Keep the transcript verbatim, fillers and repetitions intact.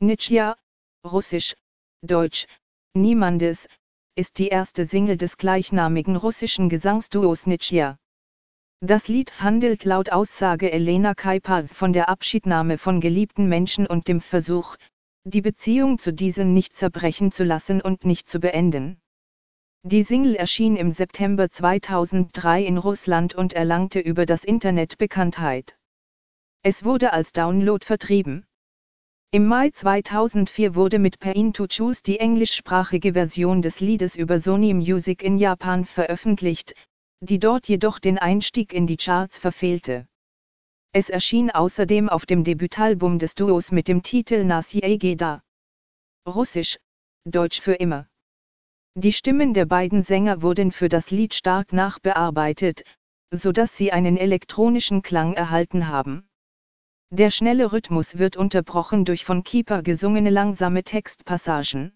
Nitschja, russisch, deutsch, Niemandes, ist die erste Single des gleichnamigen russischen Gesangsduos Nitschja. Das Lied handelt laut Aussage Elena Kipers von der Abschiednahme von geliebten Menschen und dem Versuch, die Beziehung zu diesen nicht zerbrechen zu lassen und nicht zu beenden. Die Single erschien im September zweitausenddrei in Russland und erlangte über das Internet Bekanntheit. Es wurde als Download vertrieben. Im Mai zweitausendvier wurde mit Pain to Choose die englischsprachige Version des Liedes über Sony Music in Japan veröffentlicht, die dort jedoch den Einstieg in die Charts verfehlte. Es erschien außerdem auf dem Debütalbum des Duos mit dem Titel NAWSJEGDA! Russisch, Deutsch für immer. Die Stimmen der beiden Sänger wurden für das Lied stark nachbearbeitet, so dass sie einen elektronischen Klang erhalten haben. Der schnelle Rhythmus wird unterbrochen durch von Kiper gesungene langsame Textpassagen.